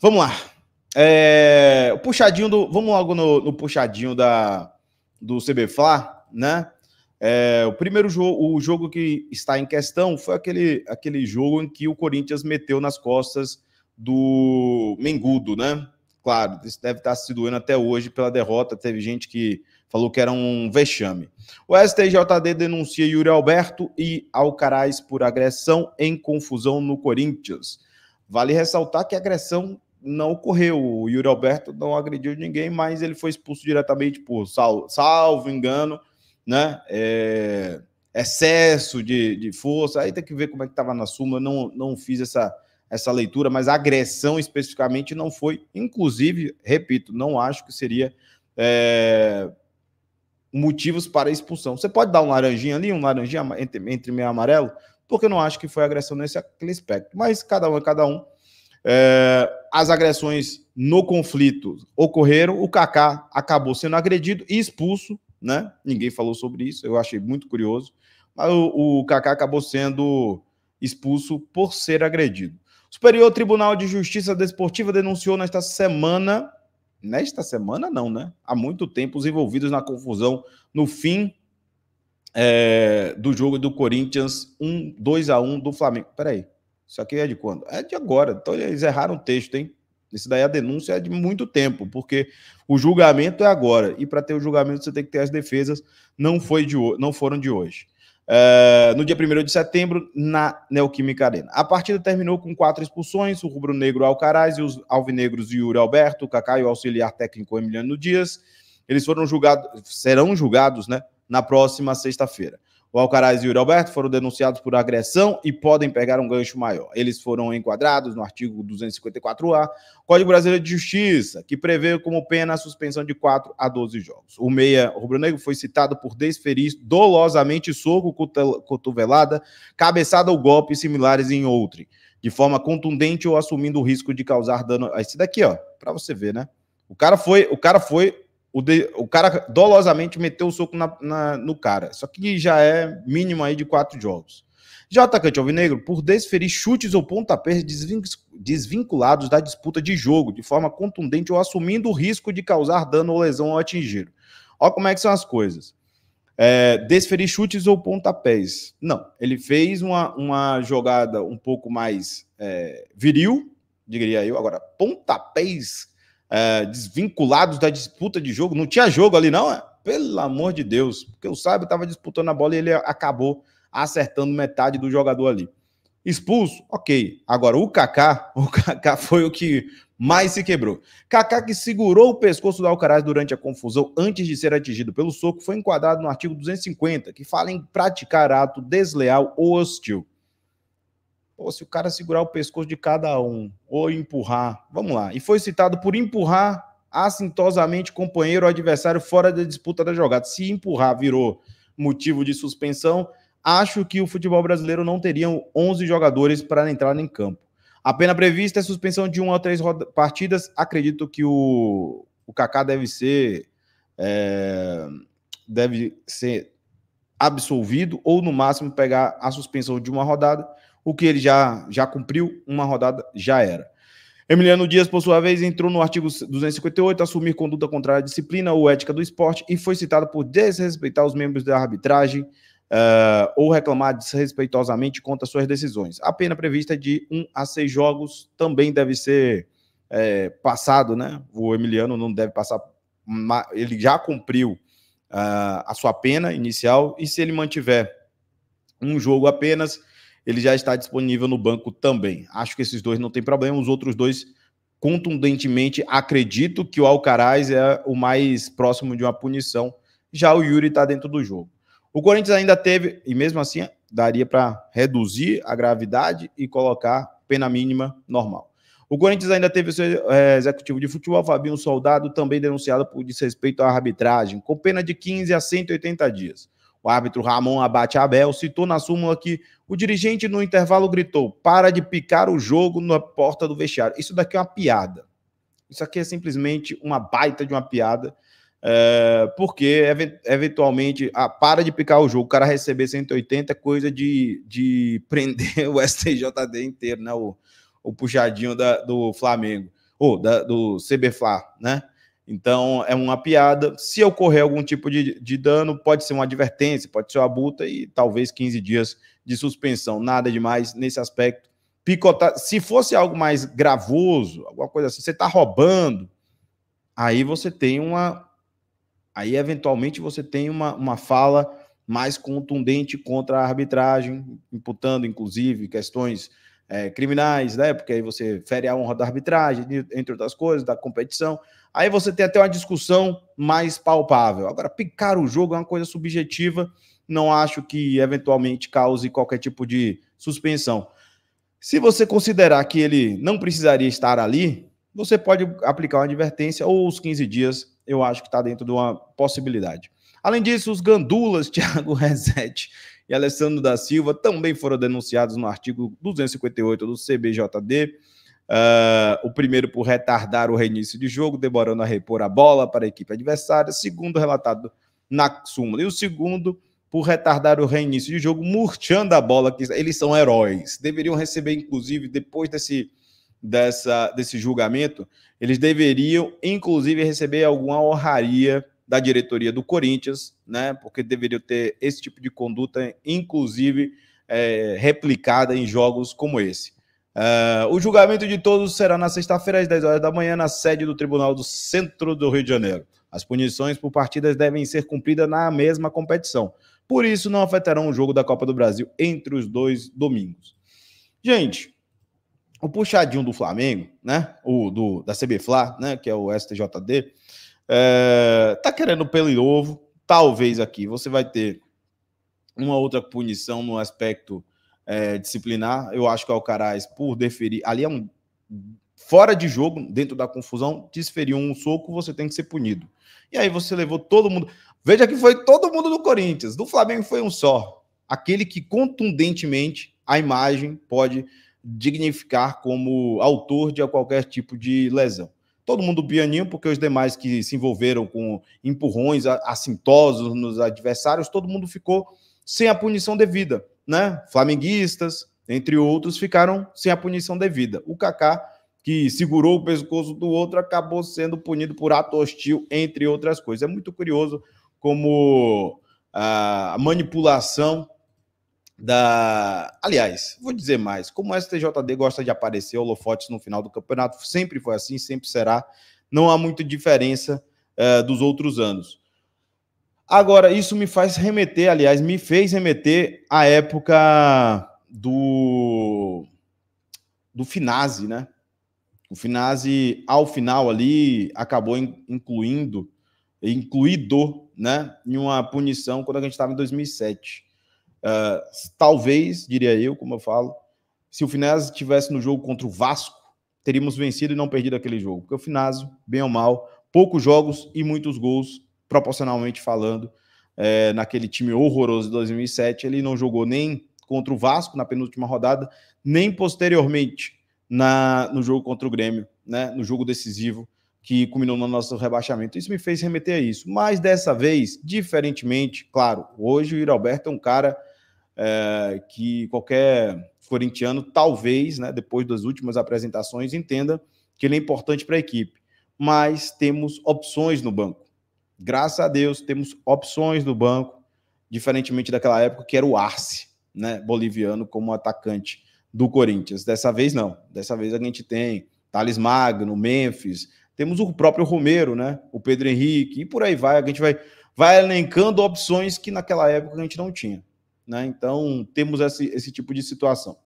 Vamos lá. O puxadinho do... Vamos logo no puxadinho do CBFLA, né? O primeiro jogo, o jogo que está em questão, foi aquele jogo em que o Corinthians meteu nas costas do Mengudo, né? Claro, isso deve estar se doendo até hoje pela derrota. Teve gente que falou que era um vexame. O STJD denuncia Yuri Alberto e Alcaraz por agressão em confusão no Corinthians. Vale ressaltar que a agressão não ocorreu. O Yuri Alberto não agrediu ninguém, mas ele foi expulso diretamente por salvo engano, né? Excesso de força. Aí tem que ver como é que estava na súmula. Não fiz essa leitura, mas a agressão especificamente não foi. Inclusive, repito, não acho que seria motivos para expulsão. Você pode dar um laranjinha ali, um laranjinha entre meio amarelo, porque eu não acho que foi agressão nesse aspecto. Mas cada um é cada um. As agressões no conflito ocorreram. O Kaká acabou sendo agredido e expulso, né? Ninguém falou sobre isso, eu achei muito curioso. Mas o Kaká acabou sendo expulso por ser agredido. O Superior Tribunal de Justiça Desportiva denunciou nesta semana, há muito tempo, os envolvidos na confusão no fim do jogo do Corinthians 2-1 do Flamengo. Peraí, isso aqui é de quando? É de agora, então eles erraram o texto, hein? Isso daí a denúncia é de muito tempo, porque o julgamento é agora, e para ter o julgamento você tem que ter as defesas, não foram de hoje. No dia 1º de setembro, na Neoquímica Arena. A partida terminou com 4 expulsões, o rubro-negro Alcaraz e os alvinegros Yuri Alberto, Kaká e o auxiliar técnico Emiliano Dias. Eles serão julgados, né, na próxima sexta-feira. O Alcaraz e Yuri Alberto foram denunciados por agressão e podem pegar um gancho maior. Eles foram enquadrados no artigo 254-A, Código Brasileiro de Justiça, que prevê como pena a suspensão de 4 a 12 jogos. O meia rubro-negro foi citado por desferir dolosamente soco, cotovelada, cabeçada ou golpe similares em outrem, de forma contundente ou assumindo o risco de causar dano. Esse daqui, ó, para você ver, né? O cara dolosamente meteu o soco no cara. Só que já é mínimo aí de 4 jogos. Já o atacante alvinegro, por desferir chutes ou pontapés desvinculados da disputa de jogo, de forma contundente ou assumindo o risco de causar dano ou lesão ao atingir. Olha como é que são as coisas. Desferir chutes ou pontapés. Não, ele fez uma jogada um pouco mais viril, diria eu. Agora, pontapés... desvinculados da disputa de jogo, não tinha jogo ali não, pelo amor de Deus, porque o Sábio estava disputando a bola e ele acabou acertando metade do jogador ali, expulso, ok. Agora o Kaká foi o que mais se quebrou. Kaká, que segurou o pescoço do Alcaraz durante a confusão antes de ser atingido pelo soco, foi enquadrado no artigo 250, que fala em praticar ato desleal ou hostil. Ou se o cara segurar o pescoço de cada um, ou empurrar, vamos lá. E foi citado por empurrar assintosamente companheiro ou adversário fora da disputa da jogada. Se empurrar virou motivo de suspensão, acho que o futebol brasileiro não teria 11 jogadores para entrar em campo. A pena prevista é suspensão de 1 a 3 partidas. Acredito que o Kaká deve ser absolvido, ou no máximo pegar a suspensão de 1 rodada. O que ele já cumpriu, 1 rodada já era. Emiliano Dias, por sua vez, entrou no artigo 258, assumir conduta contrária à disciplina ou ética do esporte, e foi citado por desrespeitar os membros da arbitragem ou reclamar desrespeitosamente contra suas decisões. A pena prevista de 1 a 6 jogos também deve ser passado, né? O Emiliano não deve passar, ele já cumpriu a sua pena inicial, e se ele mantiver um jogo apenas... ele já está disponível no banco também. Acho que esses dois não tem problema. Os outros dois, contundentemente, acredito que o Alcaraz é o mais próximo de uma punição. Já o Yuri está dentro do jogo. O Corinthians ainda teve, e mesmo assim daria para reduzir a gravidade e colocar pena mínima normal. O Corinthians ainda teve seu executivo de futebol, Fabinho Soldado, também denunciado por desrespeito à arbitragem, com pena de 15 a 180 dias. O árbitro Ramon Abate Abel citou na súmula que o dirigente, no intervalo, gritou: "Para de picar o jogo" na porta do vestiário. Isso daqui é uma piada. Isso aqui é simplesmente uma baita de uma piada, porque eventualmente "para de picar o jogo", o cara receber 180 é coisa de prender o STJD inteiro, né? O puxadinho do Flamengo. ou do CBFA, né? Então, é uma piada. Se ocorrer algum tipo de dano, pode ser uma advertência, pode ser uma multa e talvez 15 dias de suspensão. Nada demais nesse aspecto. Picotar, se fosse algo mais gravoso, alguma coisa assim, você está roubando, aí você tem uma... Aí, eventualmente, você tem uma fala mais contundente contra a arbitragem, imputando, inclusive, questões criminais, né? Porque aí você fere a honra da arbitragem, entre outras coisas, da competição. Aí você tem até uma discussão mais palpável. Agora, picar o jogo é uma coisa subjetiva, não acho que eventualmente cause qualquer tipo de suspensão. Se você considerar que ele não precisaria estar ali, você pode aplicar uma advertência ou os 15 dias, eu acho que está dentro de uma possibilidade. Além disso, os gandulas Thiago Rezete e Alessandro da Silva também foram denunciados no artigo 258 do CBJD, o primeiro por retardar o reinício de jogo, demorando a repor a bola para a equipe adversária, segundo relatado na súmula, e o segundo por retardar o reinício de jogo, murchando a bola, que eles são heróis, deveriam receber, inclusive, depois desse julgamento, eles deveriam, inclusive, receber alguma honraria da diretoria do Corinthians, né? Porque deveriam ter esse tipo de conduta, inclusive, replicada em jogos como esse. O julgamento de todos será na sexta-feira, às 10 horas da manhã, na sede do Tribunal do Centro do Rio de Janeiro. As punições por partidas devem ser cumpridas na mesma competição. Por isso, não afetarão o jogo da Copa do Brasil entre os dois domingos. Gente, o puxadinho do Flamengo, né? Da CBFLA, né? Que é o STJD, tá querendo pelo e ovo. Talvez aqui você vai ter uma outra punição no aspecto disciplinar. Eu acho que o Alcaraz, por deferir, ali é um fora de jogo, dentro da confusão, desferiu um soco, você tem que ser punido. E aí você levou todo mundo. Veja que foi todo mundo do Corinthians, do Flamengo foi um só. Aquele que contundentemente a imagem pode dignificar como autor de qualquer tipo de lesão. Todo mundo pianinho, porque os demais que se envolveram com empurrões assintosos nos adversários, todo mundo ficou sem a punição devida, né? Flamenguistas, entre outros, ficaram sem a punição devida. O Kaká, que segurou o pescoço do outro, acabou sendo punido por ato hostil, entre outras coisas. É muito curioso como a manipulação Aliás, vou dizer mais, como o STJD gosta de aparecer holofotes no final do campeonato, sempre foi assim, sempre será, não há muita diferença dos outros anos. Agora, isso me fez remeter à época do Finazzi, né? O Finazzi, ao final ali, acabou incluído, né, em uma punição quando a gente estava em 2007. Talvez, diria eu, como eu falo, se o Finazzi estivesse no jogo contra o Vasco, teríamos vencido e não perdido aquele jogo, porque o Finazzi, bem ou mal, poucos jogos e muitos gols, proporcionalmente falando, naquele time horroroso de 2007, ele não jogou nem contra o Vasco na penúltima rodada, nem posteriormente no jogo contra o Grêmio, né, no jogo decisivo que culminou no nosso rebaixamento. Isso me fez remeter a isso, mas dessa vez, diferentemente, claro, hoje o Yuri Alberto é um cara que qualquer corintiano, talvez, né, depois das últimas apresentações, entenda que ele é importante para a equipe. Mas temos opções no banco. Graças a Deus, temos opções no banco, diferentemente daquela época que era o Arce, né, boliviano, como atacante do Corinthians. Dessa vez, não. Dessa vez a gente tem Thales Magno, Memphis, temos o próprio Romero, né, o Pedro Henrique, e por aí vai. A gente vai elencando opções que naquela época a gente não tinha, né? Então, temos esse tipo de situação.